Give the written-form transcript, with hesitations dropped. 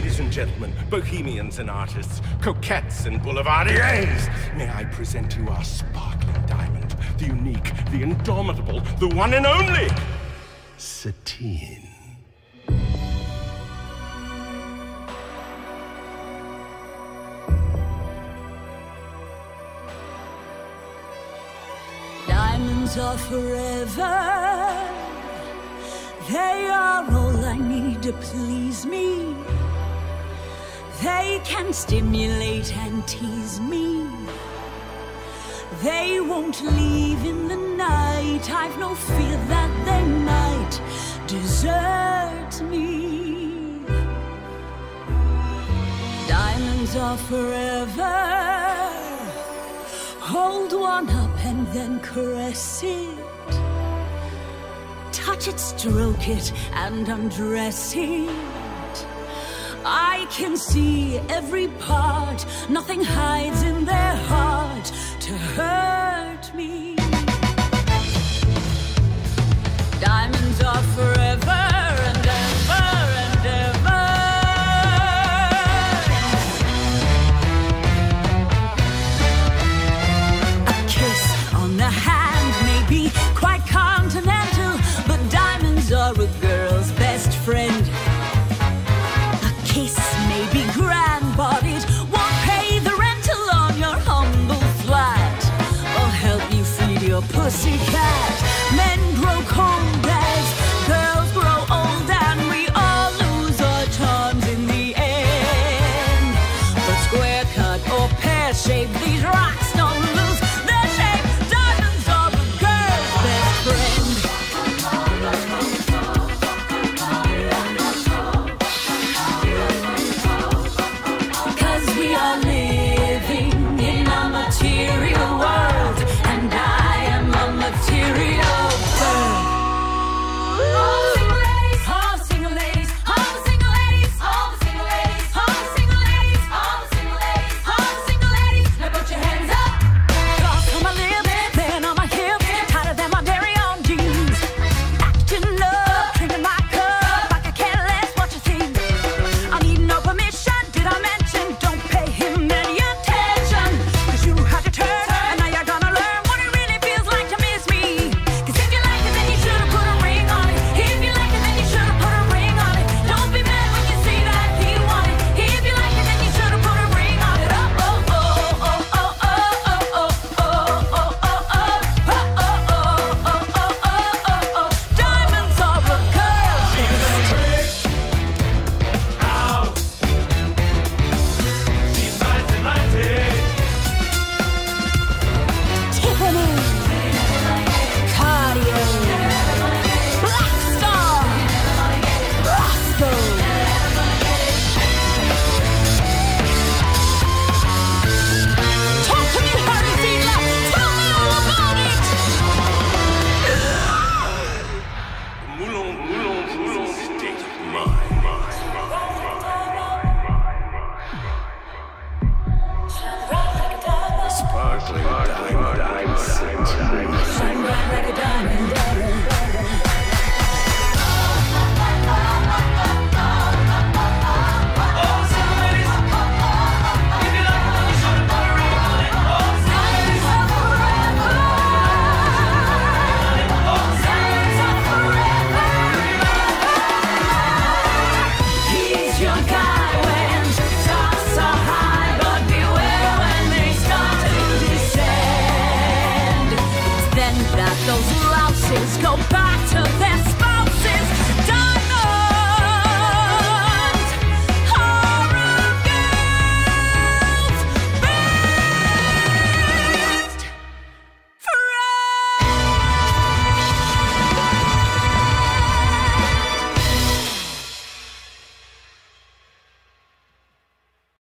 Ladies and gentlemen, bohemians and artists, coquettes and boulevardiers, may I present you our sparkling diamond, the unique, the indomitable, the one and only, Satine. Diamonds are forever, they are all I need to please me. They can stimulate and tease me. They won't leave in the night. I've no fear that they might desert me. Diamonds are forever. Hold one up and then caress it. Touch it, stroke it, and undress it. I can see every part, nothing hides in their heart to hurt me. Diamonds are forever and ever and ever. A kiss on the hand may be quite continental, but diamonds are a girl's best friend. Pussycat, men grow cold as girls grow old, and we all lose our charms in the end. But square cut or pear shaped, these rocks don't lose their shape. Diamonds are a girl's best friend. 'Cause we are living in a material world, and those louses go back to